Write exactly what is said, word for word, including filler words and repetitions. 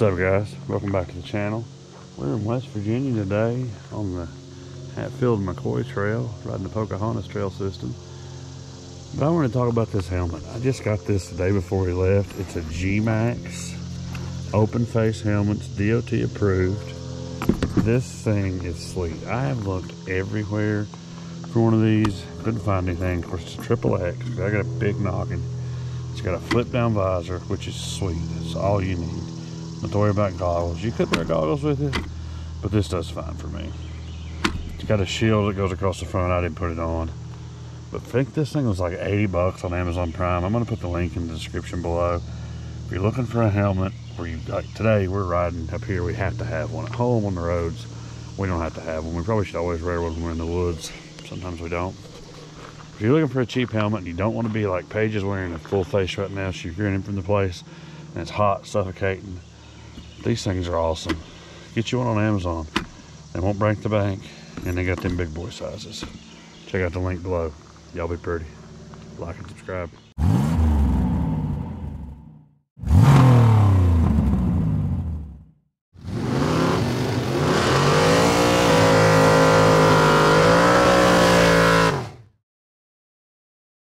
What's up, guys? Welcome back to the channel. We're in West Virginia today on the Hatfields and McCoys trail, riding the Pocahontas trail system. But I want to talk about this helmet. I just got this the day before we left. It's a G Max open face helmets, D O T approved. This thing is sweet. I have looked everywhere for one of these, couldn't find anything. Of course, it's a triple X. I got a big noggin. It's got a flip down visor, which is sweet. It's all you need. Not to worry about goggles. You could wear goggles with it, but this does fine for me. It's got a shield that goes across the front. I didn't put it on, but I think this thing was like eighty bucks on Amazon Prime. I'm gonna put the link in the description below. If you're looking for a helmet, where you like today, we're riding up here. We have to have one at home on the roads. We don't have to have one. We probably should always wear one when we're in the woods. Sometimes we don't. If you're looking for a cheap helmet and you don't want to be like Paige is wearing a full face right now, she's grinning from the place, and it's hot, suffocating. These things are awesome. Get you one on Amazon. They won't break the bank, and they got them big boy sizes. Check out the link below. Y'all be pretty. Like and subscribe.